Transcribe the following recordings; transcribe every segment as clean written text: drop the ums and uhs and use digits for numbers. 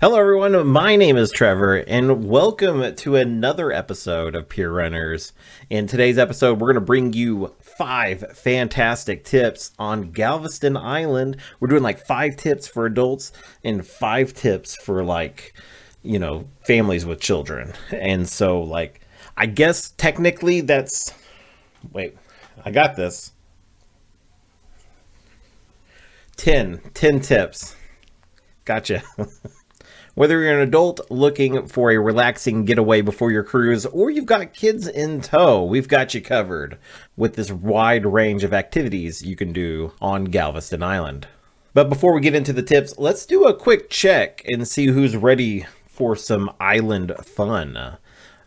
Hello everyone, my name is Trevor and welcome to another episode of Pier Runners. In today's episode, we're going to bring you 5 fantastic tips on Galveston Island. We're doing like 5 tips for adults and 5 tips for, like, you know, families with children. And so, like, I guess technically that's... Wait, I got this. 10 tips. Gotcha. Whether you're an adult looking for a relaxing getaway before your cruise or you've got kids in tow, we've got you covered with this wide range of activities you can do on Galveston Island. But before we get into the tips, let's do a quick check and see who's ready for some island fun.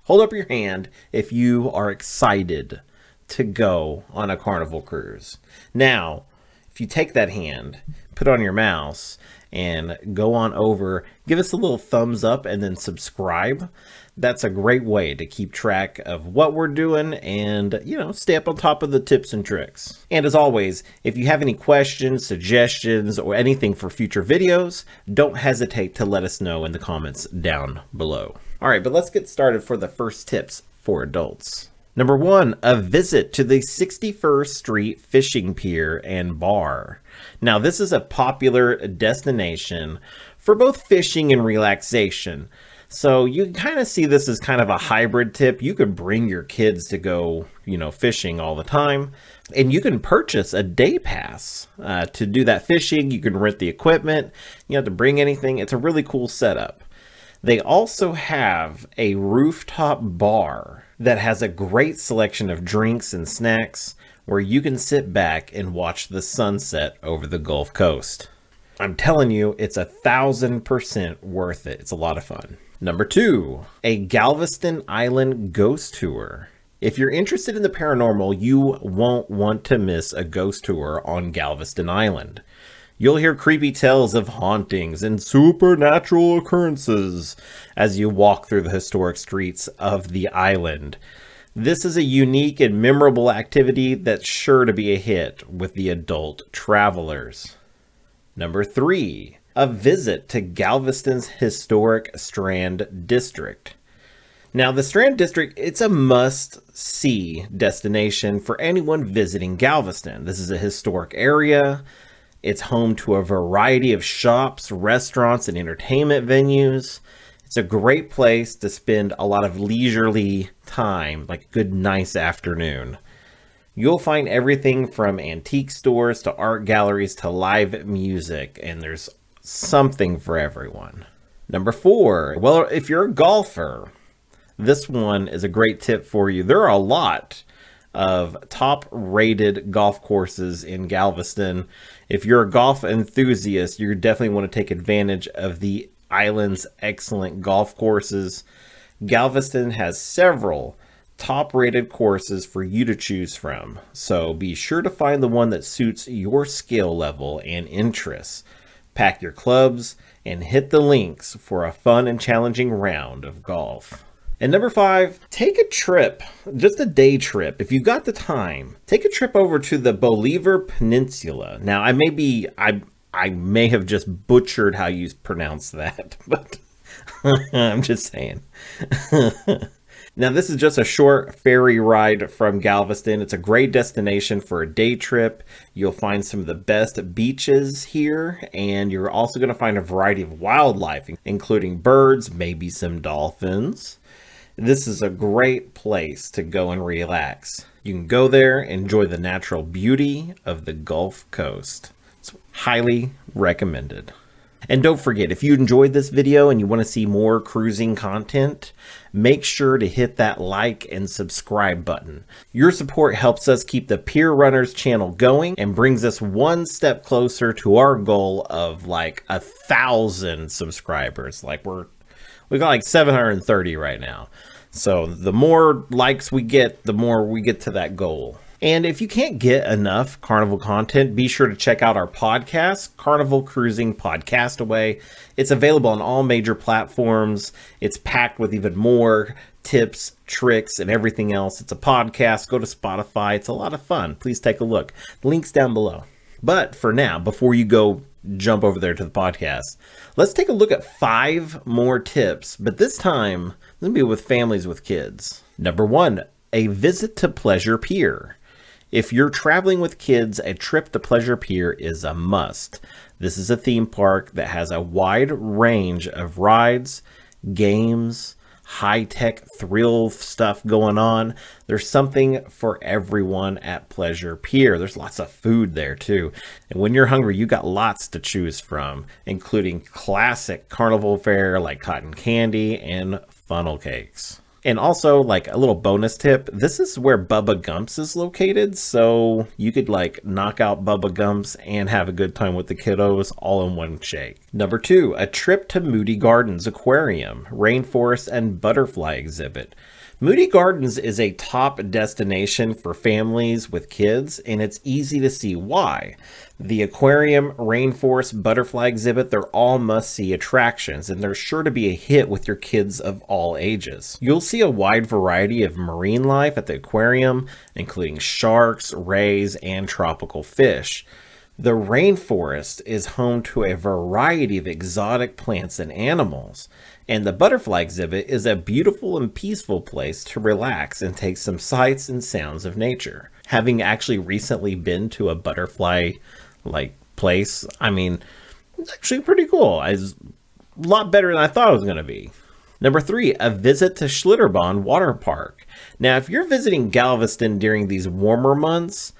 Hold up your hand if you are excited to go on a Carnival cruise. Now, if you take that hand, put on your mouse, and go on over, give us a little thumbs up and then subscribe. That's a great way to keep track of what we're doing and, you know, stay up on top of the tips and tricks. And as always, if you have any questions, suggestions, or anything for future videos, don't hesitate to let us know in the comments down below. All right, but let's get started for the first tips for adults. Number 1, a visit to the 61st Street Fishing Pier and Bar. Now, this is a popular destination for both fishing and relaxation. So you can kind of see this as kind of a hybrid tip. You could bring your kids to go, you know, fishing all the time. And you can purchase a day pass to do that fishing. You can rent the equipment. You don't have to bring anything. It's a really cool setup. They also have a rooftop bar that has a great selection of drinks and snacks where you can sit back and watch the sunset over the Gulf Coast. I'm telling you, it's 1000% worth it. It's a lot of fun. Number 2, a Galveston Island ghost tour. If you're interested in the paranormal, you won't want to miss a ghost tour on Galveston Island. You'll hear creepy tales of hauntings and supernatural occurrences as you walk through the historic streets of the island. This is a unique and memorable activity that's sure to be a hit with the adult travelers. Number 3, a visit to Galveston's historic Strand District. Now, the Strand District, it's a must-see destination for anyone visiting Galveston. This is a historic area. It's home to a variety of shops, restaurants, and entertainment venues. It's a great place to spend a lot of leisurely time, like a good, nice afternoon. You'll find everything from antique stores to art galleries to live music, and there's something for everyone. Number 4, well, if you're a golfer, this one is a great tip for you. There are a lot of top-rated golf courses in Galveston. If you're a golf enthusiast, you definitely want to take advantage of the island's excellent golf courses. Galveston has several top-rated courses for you to choose from, so be sure to find the one that suits your skill level and interests. Pack your clubs and hit the links for a fun and challenging round of golf. And number 5, take a trip, just a day trip. If you've got the time, take a trip over to the Bolivar Peninsula. Now, I may have just butchered how you pronounce that, but I'm just saying. Now, this is just a short ferry ride from Galveston. It's a great destination for a day trip. You'll find some of the best beaches here, and you're also going to find a variety of wildlife, including birds, maybe some dolphins. This is a great place to go and relax. You can go there, enjoy the natural beauty of the Gulf Coast. It's highly recommended. And don't forget, if you enjoyed this video and you want to see more cruising content, make sure to hit that like and subscribe button. Your support helps us keep the Pier Runners channel going and brings us one step closer to our goal of like 1,000 subscribers. Like we've got like 730 right now. So the more likes we get, the more we get to that goal. And if you can't get enough Carnival content, be sure to check out our podcast, Carnival Cruising Podcastaway. It's available on all major platforms. It's packed with even more tips, tricks, and everything else. It's a podcast. Go to Spotify. It's a lot of fun. Please take a look. Links down below. But for now, before you go jump over there to the podcast. Let's take a look at 5 more tips, but this time let me be with families with kids. Number 1, a visit to Pleasure Pier. If you're traveling with kids, a trip to Pleasure Pier is a must. This is a theme park that has a wide range of rides, games, high-tech thrill stuff going on. There's something for everyone at Pleasure Pier. There's lots of food there too. And when you're hungry, you got lots to choose from, including classic carnival fare like cotton candy and funnel cakes. And also, like a little bonus tip, this is where Bubba Gumps is located, so you could like knock out Bubba Gumps and have a good time with the kiddos all in one shake. Number 2, a trip to Moody Gardens Aquarium, Rainforest and Butterfly Exhibit. Moody Gardens is a top destination for families with kids, and it's easy to see why. The aquarium, rainforest, butterfly exhibit, they're all must-see attractions, and they're sure to be a hit with your kids of all ages. You'll see a wide variety of marine life at the aquarium, including sharks, rays, and tropical fish. The rainforest is home to a variety of exotic plants and animals, and the butterfly exhibit is a beautiful and peaceful place to relax and take some sights and sounds of nature. Having actually recently been to a butterfly place, I mean, it's actually pretty cool. It's a lot better than I thought it was going to be. Number 3, a visit to Schlitterbahn Water Park. Now, if you're visiting Galveston during these warmer months,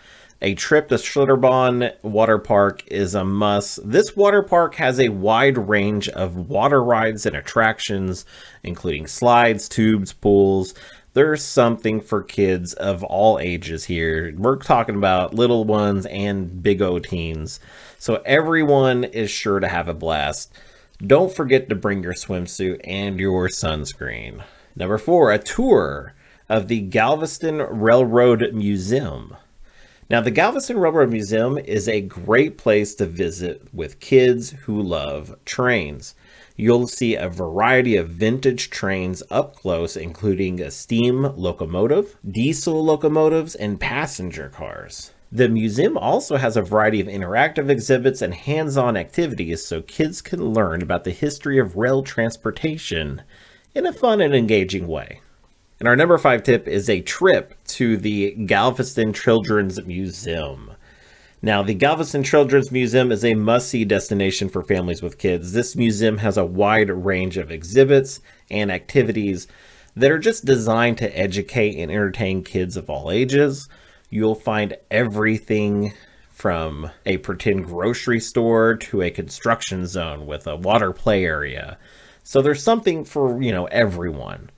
a trip to Schlitterbahn Water Park is a must. This water park has a wide range of water rides and attractions, including slides, tubes, pools. There's something for kids of all ages here. We're talking about little ones and big O teens. So everyone is sure to have a blast. Don't forget to bring your swimsuit and your sunscreen. Number 4, a tour of the Galveston Railroad Museum. Now, the Galveston Railroad Museum is a great place to visit with kids who love trains. You'll see a variety of vintage trains up close, including a steam locomotive, diesel locomotives, and passenger cars. The museum also has a variety of interactive exhibits and hands-on activities so kids can learn about the history of rail transportation in a fun and engaging way. And our number 5 tip is a trip to the Galveston Children's Museum. Now, the Galveston Children's Museum is a must-see destination for families with kids. This museum has a wide range of exhibits and activities that are just designed to educate and entertain kids of all ages. You'll find everything from a pretend grocery store to a construction zone with a water play area. So there's something for, you know, everyone.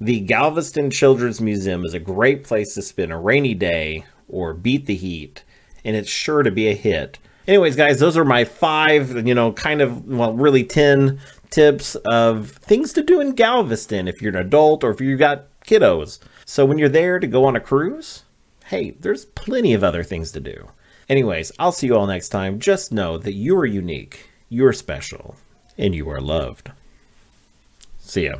The Galveston Children's Museum is a great place to spend a rainy day or beat the heat, and it's sure to be a hit. Anyways, guys, those are my 5, really 10 tips of things to do in Galveston if you're an adult or if you got kiddos. So when you're there to go on a cruise, hey, there's plenty of other things to do. Anyways, I'll see you all next time. Just know that you are unique, you're special, and you are loved. See ya.